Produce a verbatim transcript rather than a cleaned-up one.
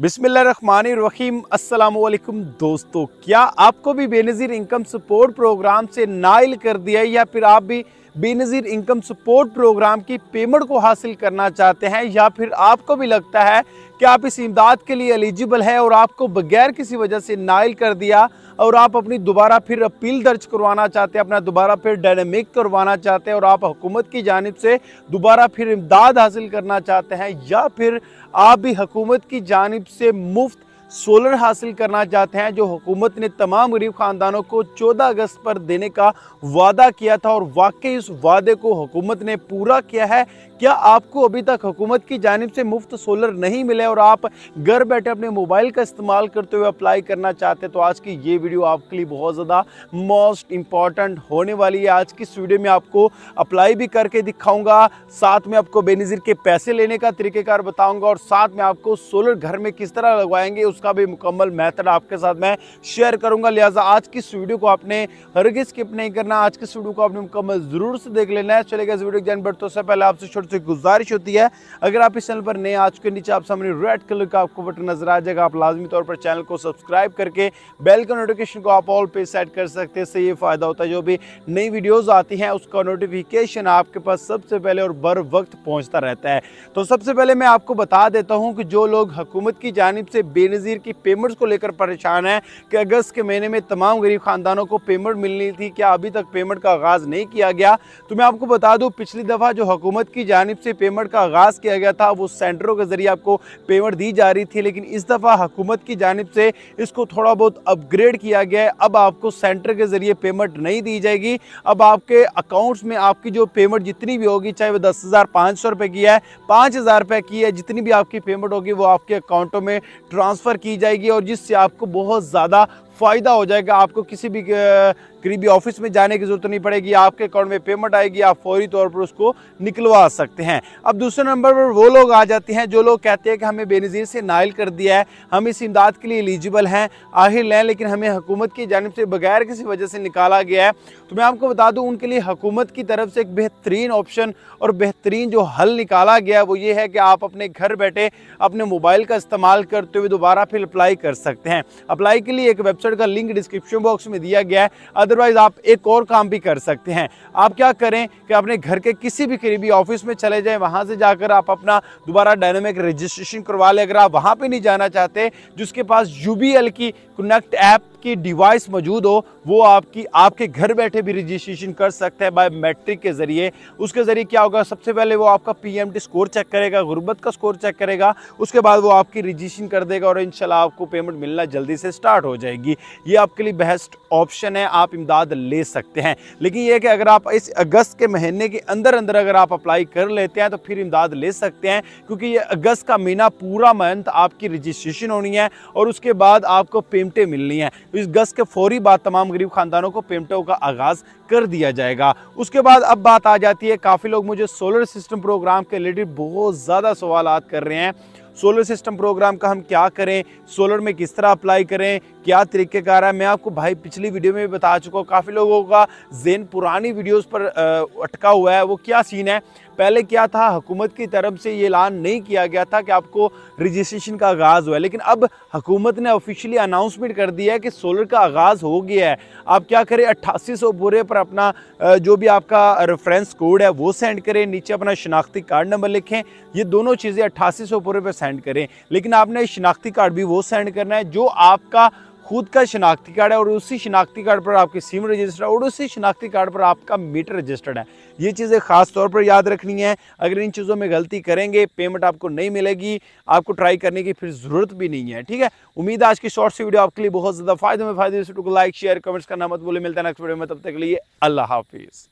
बिस्मिल्लाहिर्रहमानिर्रहीम अस्सलाम वालेकुम दोस्तों, क्या आपको भी बेनज़ीर इनकम सपोर्ट प्रोग्राम से नाइल कर दिया या फिर आप भी बेनज़ीर इनकम सपोर्ट प्रोग्राम की पेमेंट को हासिल करना चाहते हैं या फिर आपको भी लगता है कि आप इस इमदाद के लिए एलिजिबल है और आपको बगैर किसी वजह से नाइल कर दिया और आप अपनी दोबारा फिर अपील दर्ज करवाना चाहते हैं, अपना दोबारा फिर डायनेमिक करवाना चाहते हैं और आप हुकूमत की जानिब से दोबारा फिर इमदाद हासिल करना चाहते हैं या फिर आप भी हुकूमत की जानिब से मुफ्त सोलर हासिल करना चाहते हैं जो हुकूमत ने तमाम गरीब ख़ानदानों को चौदह अगस्त पर देने का वादा किया था और वाकई इस वादे को हुकूमत ने पूरा किया है। क्या आपको अभी तक हुकूमत की जानिब से मुफ्त सोलर नहीं मिले और आप घर बैठे अपने मोबाइल का इस्तेमाल करते हुए अप्लाई करना चाहते हैं तो आज की ये वीडियो आपके लिए बहुत ज़्यादा मोस्ट इम्पॉर्टेंट होने वाली है। आज की इस वीडियो में आपको अप्लाई भी करके दिखाऊँगा, साथ में आपको बेनज़ीर के पैसे लेने का तरीक़ेकार बताऊँगा और साथ में आपको सोलर घर में किस तरह लगवाएंगे का भी मुकम्मल मेथड आपके साथ मैं शेयर करूंगा। लिहाजा आज की इस वीडियो को आपने हरगिज़ स्किप नहीं करना, आज की इस वीडियो को आपने मुकम्मल जरूर से देख लेना है। चलेगा इस वीडियो के जान बढ़ते उससे पहले आपसे छोटी सी गुजारिश होती है, अगर आप इस चैनल पर नए आज के नीचे आप सामने रेड कलर का आपको बटन नजर आ जाएगा, आप लाजमी तौर पर चैनल को सब्सक्राइब करके बेल का नोटिफिकेशन को आप ऑल पे सेट कर सकते हैं। इससे ये फ़ायदा होता है जो भी नई वीडियोज़ आती हैं उसका नोटिफिकेशन आपके पास सबसे पहले और बर वक्त पहुँचता रहता है। तो सबसे पहले मैं आपको बता देता हूँ कि जो लोग हुकूमत की जानिब से बेनज़ीर की पेमेंट्स को लेकर परेशान है कि अगस्त के महीने में तमाम गरीब खानदानों को पेमेंट मिलनी थी, क्या अभी तक पेमेंट का आगाज नहीं किया गया? तो मैं आपको बता दूं, पिछली दफा जो हुकूमत की जानिब से पेमेंट का आगाज किया गया था वो सेंटरों के जरिए आपको पेमेंट दी जा रही थी, लेकिन इस दफा हुकूमत की जानिब से इसको थोड़ा बहुत अपग्रेड किया गया है। अब आपको सेंटर के जरिए पेमेंट नहीं दी जाएगी, अब आपके अकाउंट्स में आपकी जो पेमेंट जितनी भी होगी, चाहे वो दस हजार पाँच सौ रुपये की है, पाँच हजार रुपये की है, जितनी भी आपकी पेमेंट होगी वो आपके अकाउंटों में ट्रांसफर की जाएगी और जिससे आपको बहुत ज़्यादा फ़ायदा हो जाएगा। आपको किसी भी करीबी ऑफिस में जाने की ज़रूरत नहीं पड़ेगी, आपके अकाउंट में पेमेंट आएगी, आप फौरी तौर पर उसको निकलवा सकते हैं। अब दूसरे नंबर पर वो लोग आ जाते हैं जो लोग कहते हैं कि हमें बेनज़ीर से नाइल कर दिया है, हम इस इमदाद के लिए एलिजिबल हैं, आहिर लें, लेकिन हमें हुकूमत की जानिब से बगैर किसी वजह से निकाला गया है। तो मैं आपको बता दूँ, उनके लिए हुकूमत की तरफ से एक बेहतरीन ऑप्शन और बेहतरीन जो हल निकाला गया वो ये है कि आप अपने घर बैठे अपने मोबाइल का इस्तेमाल करते हुए दोबारा फिर अप्लाई कर सकते हैं। अप्लाई के लिए एक वेबसाइट का लिंक डिस्क्रिप्शन बॉक्स में दिया गया है, अदरवाइज आप एक और काम भी कर सकते हैं। आप क्या करें कि अपने घर के किसी भी करीबी ऑफिस में चले जाएं, वहां से जाकर आप अपना दोबारा डायनेमिक रजिस्ट्रेशन करवा लें। अगर आप वहां पे नहीं जाना चाहते, जिसके पास यूबीएल की कनेक्ट ऐप की डिवाइस मौजूद हो वो आपकी आपके घर बैठे भी रजिस्ट्रेशन कर सकते हैं बायोमेट्रिक के जरिए। उसके जरिए क्या होगा, सबसे पहले वो आपका पीएमटी स्कोर चेक करेगा, गुर्बत का स्कोर चेक करेगा, उसके बाद वो आपकी रजिस्ट्रेशन कर देगा और इंशाल्लाह आपको पेमेंट मिलना जल्दी से स्टार्ट हो जाएगी। ये आपके लिए बेस्ट ऑप्शन है, आप इमदाद ले सकते हैं। लेकिन यह कि अगर आप इस अगस्त के महीने के अंदर अंदर अगर आप अप्लाई कर लेते हैं तो फिर इमदाद ले सकते हैं, क्योंकि ये अगस्त का महीना पूरा मंथ आपकी रजिस्ट्रेशन होनी है और उसके बाद आपको पेमेंटें मिलनी है। इस गस के फौरी बाद तमाम गरीब खानदानों को पेमेंटों का आगाज कर दिया जाएगा। उसके बाद अब बात आ जाती है, काफ़ी लोग मुझे सोलर सिस्टम प्रोग्राम के रिलेटेड बहुत ज़्यादा सवालात कर रहे हैं, सोलर सिस्टम प्रोग्राम का हम क्या करें, सोलर में किस तरह अप्लाई करें, क्या तरीक़ेकार है। मैं आपको भाई पिछली वीडियो में भी बता चुका हूँ, काफ़ी लोगों का जेन पुरानी वीडियोस पर अटका हुआ है। वो क्या सीन है, पहले क्या था, हुकूमत की तरफ से ये ऐलान नहीं किया गया था कि आपको रजिस्ट्रेशन का आगाज़ हुआ है, लेकिन अब हुकूमत ने ऑफिशियली अनाउंसमेंट कर दिया है कि सोलर का आगाज़ हो गया है। आप क्या करें, अट्ठासी सौ बोरे पर अपना जो भी आपका रेफरेंस कोड है वो सेंड करें, नीचे अपना शनाख्ती कार्ड नंबर लिखें, ये दोनों चीज़ें अट्ठासी सौ बोरे पर सेंड करें। लेकिन आपने शनाख्ती कार्ड भी वो सेंड करना है जो आपका खुद का शनाख्ती कार्ड है और उसी शनाख्ती कार्ड पर आपकी सिम रजिस्टर्ड है और उसी शनाख्ती कार्ड पर आपका मीटर रजिस्टर्ड है। ये चीज़ें खास तौर पर याद रखनी है, अगर इन चीज़ों में गलती करेंगे पेमेंट आपको नहीं मिलेगी, आपको ट्राई करने की फिर ज़रूरत भी नहीं है। ठीक है, उम्मीद है आज की शॉर्ट सी वीडियो आपके लिए बहुत ज़्यादा फायदे में फायदे। लाइक शेयर कमेंट्स करना मत भूलें, मिलता है नेक्स्ट वीडियो में, तब तक के लिए अल्लाह हाफिज़।